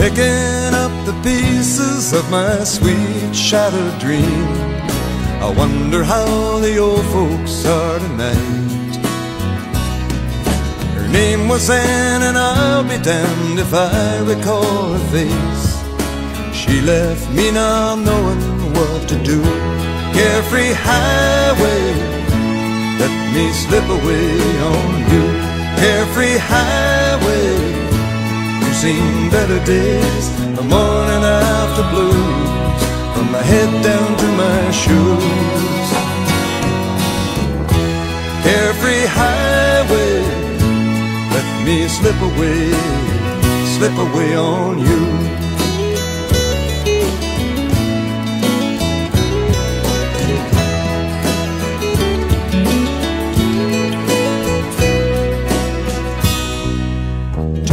picking up the pieces of my sweet shattered dream. I wonder how the old folks are tonight. Her name was Anne, and I'll be damned if I recall her face. She left me not knowing what to do. Carefree highway, let me slip away on you. Carefree highway, you've seen better days, the morning after blues, from my head down to my shoes. Carefree highway, let me slip away on you.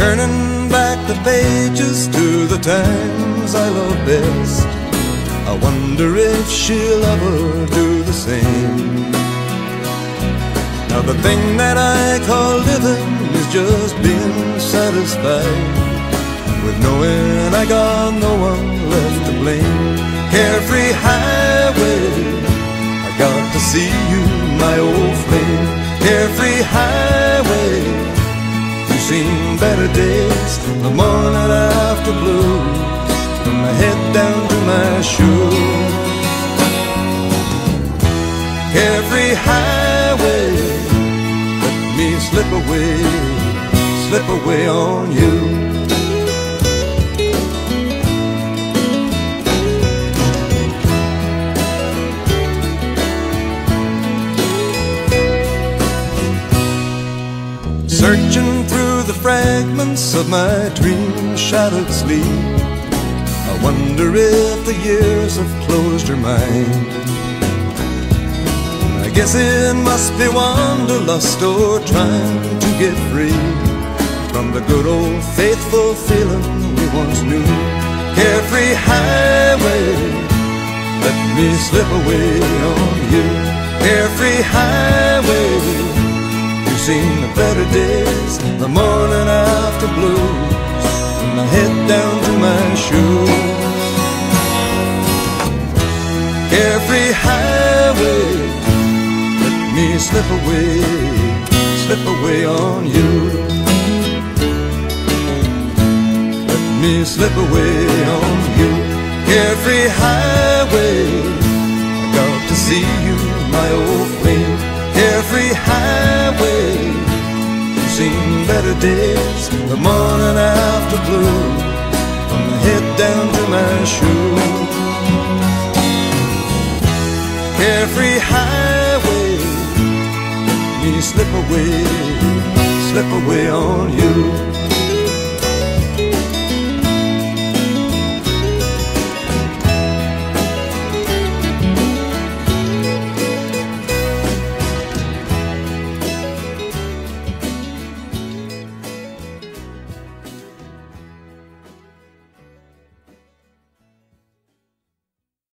Turning back the pages to the times I love best, I wonder if she'll ever do the same. Now the thing that I call living is just being satisfied with knowing I got no one left to blame. Carefree highway, I got to see you, my old flame. Carefree highway, seen better days, the morning after blue, from my head down to my shoes. Carefree highway, let me slip away on you. Searching through the fragments of my dream-shattered sleep, I wonder if the years have closed her mind. I guess it must be wanderlust or trying to get free from the good old faithful feeling we once knew. Carefree highway, let me slip away on you. Carefree highway, seen the better days, the morning after blues, from my head down to my shoes. Carefree highway, let me slip away on you. Let me slip away on you. Carefree highway, I got to see you, my old flame. Carefree highway, you've seen better days, the morning after blue, from my head down to my shoes. Carefree highway, let me slip away on you.